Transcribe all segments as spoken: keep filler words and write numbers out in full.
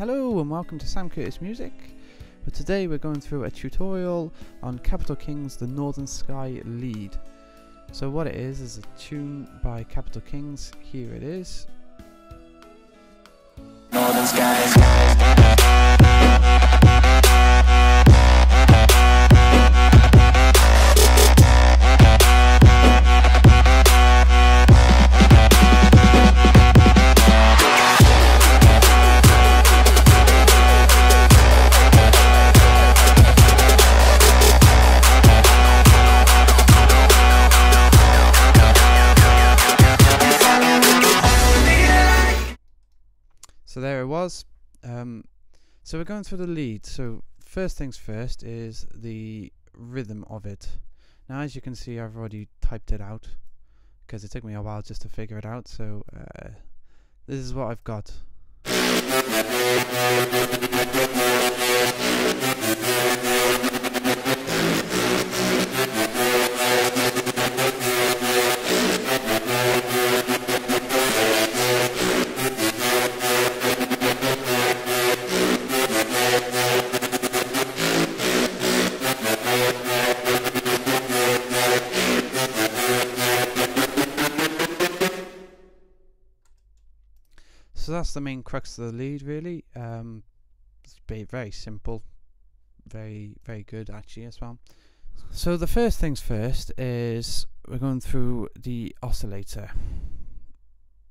Hello and welcome to Sam Curtis Music. But today we're going through a tutorial on Capital Kings' The Northern Sky lead. So what it is is a tune by Capital Kings. Here it is. Northern Sky, sky. So there it was. Um, so we're going through the lead. So first things first is the rhythm of it. Now, as you can see, I've already typed it out because it took me a while just to figure it out. So uh, this is what I've got. So that's the main crux of the lead, really. Um, it's very simple, very very good actually as well. So the first things first is we're going through the oscillator.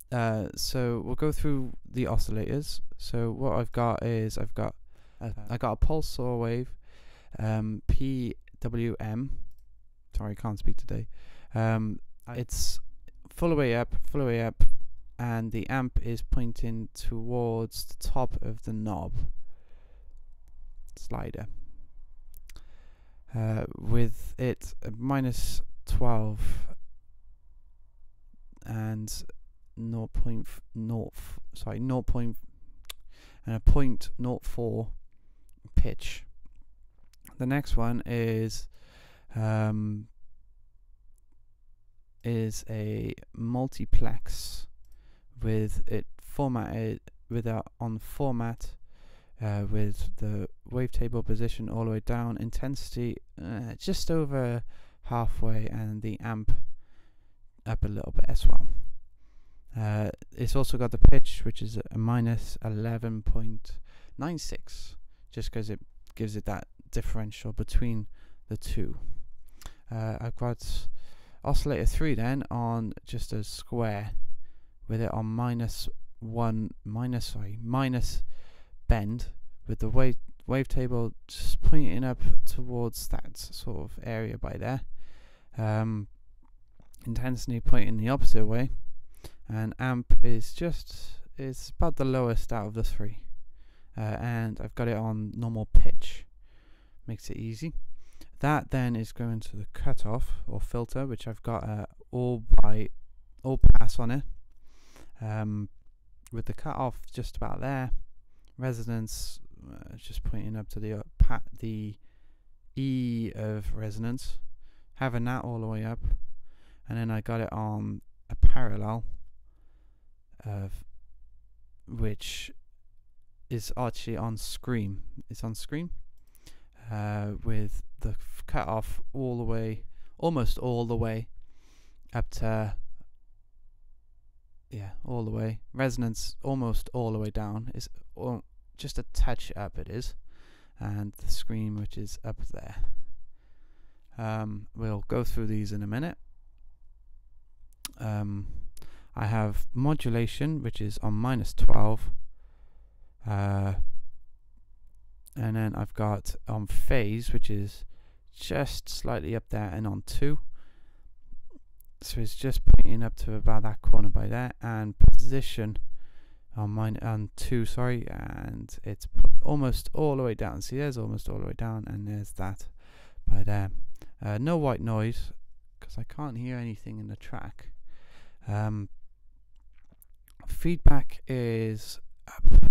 Uh, so we'll go through the oscillators. So what I've got is I've got a, I got a pulse or wave, um, P W M. Sorry, I can't speak today. Um, it's full way up, full way up. And the amp is pointing towards the top of the knob slider, uh, with it minus twelve and zero point zero, sorry, zero point and a point zero four pitch. The next one is um, is a multiplex, with it formatted with our on format uh, with the wavetable position all the way down, intensity uh, just over halfway, and the amp up a little bit as well. Uh, it's also got the pitch, which is a minus eleven point nine six, just because it gives it that differential between the two. Uh, I've got oscillator three then on just a square, with it on minus one, minus sorry, minus bend, with the wave wavetable just pointing up towards that sort of area by there, um, intensity pointing the opposite way, and amp is just it's about the lowest out of the three, uh, and I've got it on normal pitch, makes it easy. That then is going to the cutoff or filter, which I've got uh, all by all pass on it. Um, with the cutoff just about there, resonance uh, just pointing up to the uh, pat the E of resonance, having that all the way up, and then I got it on a parallel of which is actually on scream. It's on scream uh, with the cutoff all the way, almost all the way up to. Yeah, all the way. Resonance almost all the way down. It's all just a touch up, it is. And the scream, which is up there. Um, we'll go through these in a minute. Um, I have modulation, which is on minus twelve. Uh, and then I've got on phase, which is just slightly up there, and on two. So it's just pointing up to about that corner by there, and position on mine on two, sorry, and it's almost all the way down. See, there's almost all the way down, and there's that by there. Uh, no white noise because I can't hear anything in the track. Um, feedback is up,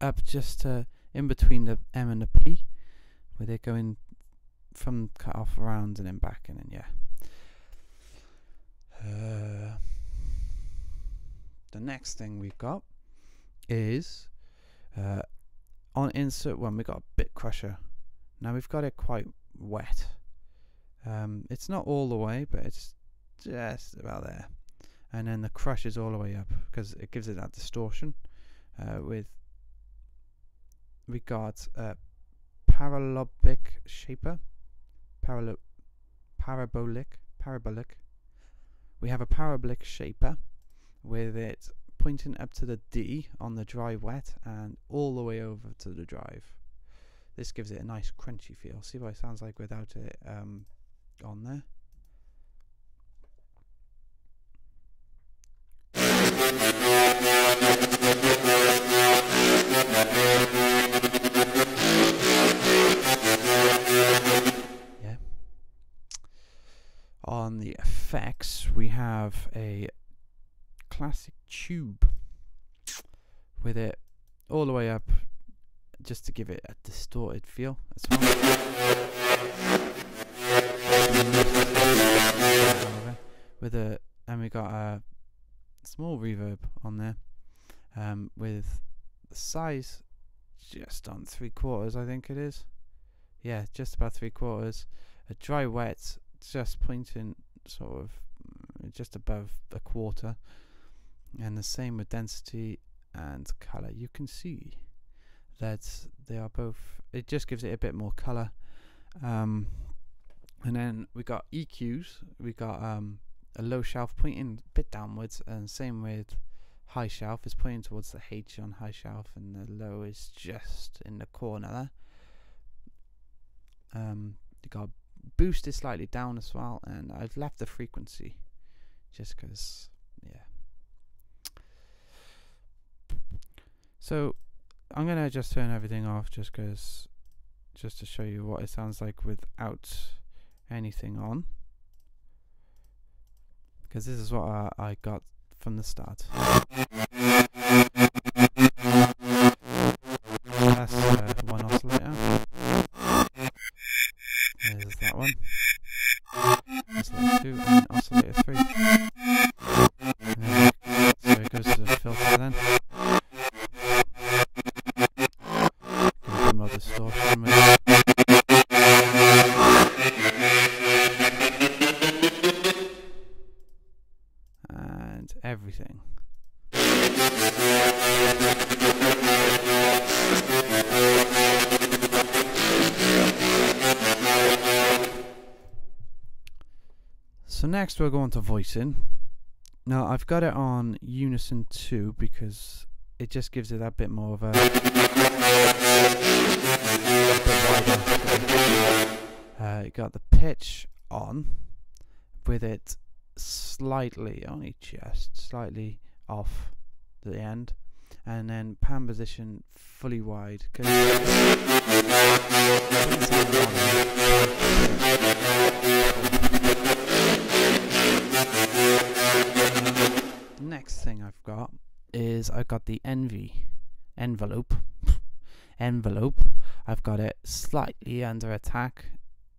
up just to in between the M and the P, where they're going from cut off around and then back, and then yeah. Uh, the next thing we've got is Uh, on insert one, we got a bit crusher. Now we've got it quite wet. Um, it's not all the way, but it's just about there. And then the crush is all the way up because it gives it that distortion. Uh, with we got a parabolic shaper, Paralo parabolic, parabolic. We have a parabolic shaper with it pointing up to the D on the dry wet and all the way over to the drive. This gives it a nice crunchy feel. See what it sounds like without it um, on there. Yeah. On the effects, we have a classic tube with it all the way up, just to give it a distorted feel as well. With a, and we got a small reverb on there, um, with the size just on three quarters, I think it is. Yeah, just about three quarters. A dry wet just pointing sort of just above a quarter, and the same with density and color. You can see that they are both, it just gives it a bit more color. Um, and then we got E Qs, we got um, a low shelf pointing a bit downwards, and same with high shelf, is pointing towards the H on high shelf, and the low is just in the corner there. Um, you got boosted slightly down as well, and I've left the frequency just because, yeah. So I'm gonna just turn everything off just because, just to show you what it sounds like without anything on, because this is what I, I got from the start. That's uh, one oscillator. There's that one. Oscillator two and oscillator three. And so it goes to the filter then. Distortion with it. And everything. So next we're going to voicing. Now I've got it on Unison two because it just gives it that bit more of a, uh, got the pitch on with it slightly, only just slightly off the end, and then pan position fully wide. Cause next thing I've got is I got the envy envelope envelope I've got it slightly under attack,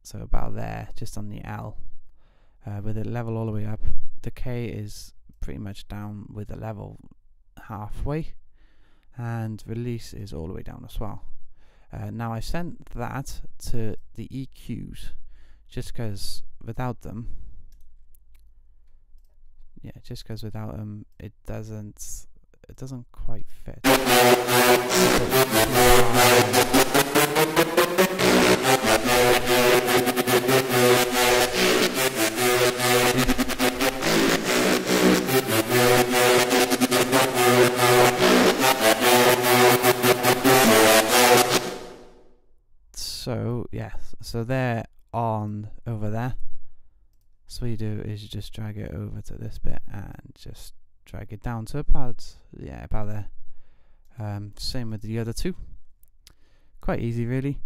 so about there, just on the L, uh, with it level all the way up. The K is pretty much down with the level halfway, and release is all the way down as well. Uh, now I sent that to the E Qs just because without them yeah just because without them it doesn't it doesn't quite fit. So yeah, so they're on over there. So what you do is you just drag it over to this bit and just drag it down to about, yeah, about there. Um, same with the other two. Quite easy, really.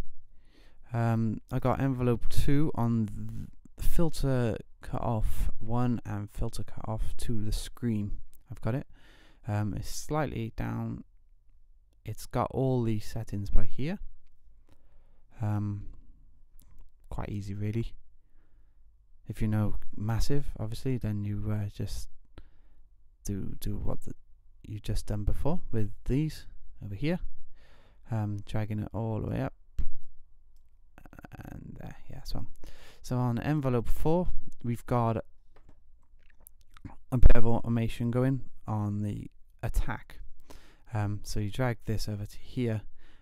Um, I got envelope two on filter cutoff one and filter cutoff two. The scream, I've got it. Um, it's slightly down. It's got all these settings by here. Um, quite easy, really. If you know Massive, obviously, then you uh, just do do what the, you just done before with these over here. um, dragging it all the way up, and uh, yeah, so on. So on envelope four, we've got a bit of automation going on the attack. Um, so you drag this over to here,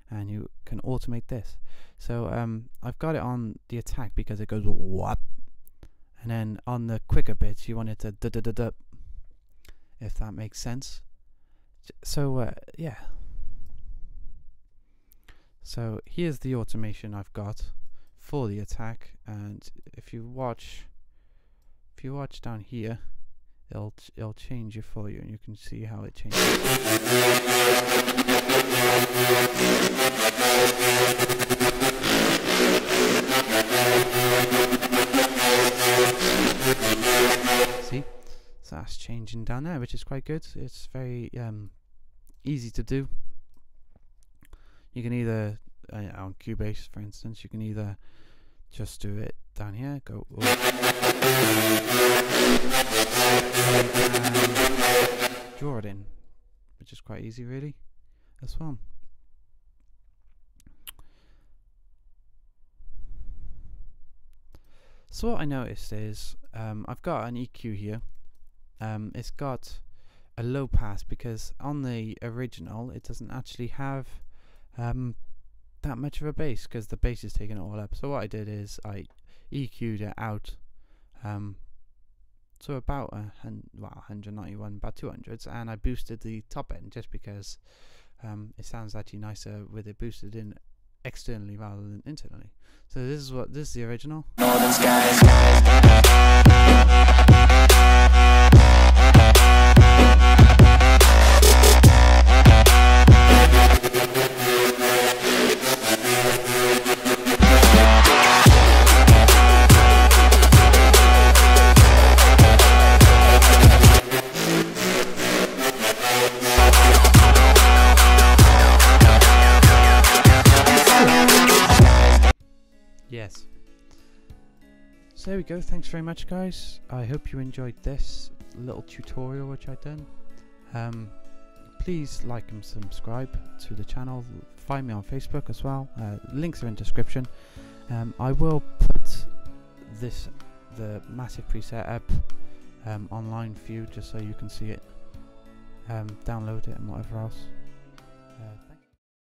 and you can automate this. So um, I've got it on the attack because it goes whap, and then on the quicker bits you want it to da da da da, if that makes sense. So uh, yeah. So here's the automation I've got for the attack, and if you watch, if you watch down here, it'll ch it'll change it for you, and you can see how it changes. See, so that's changing down there, which is quite good. It's very um, easy to do. You can either uh, on Cubase, for instance, you can either just do it down here, go up, and draw it in, which is quite easy really as well. So what I noticed is um, I've got an E Q here. Um, it's got a low pass because on the original it doesn't actually have um, that much of a bass because the bass is taking it all up. So what I did is I E Q'd it out um, to about a hun well, one ninety-one, about two hundreds, and I boosted the top end just because um, it sounds actually nicer with it boosted in externally rather than internally. So this is what this is the original. Northern Sky. Yes. So there we go. Thanks very much, guys. I hope you enjoyed this little tutorial which I've done. Um, please like and subscribe to the channel. Find me on Facebook as well. Uh, links are in description. Um, I will put this, the Massive preset up um, online for you, just so you can see it, um, download it, and whatever else. Uh,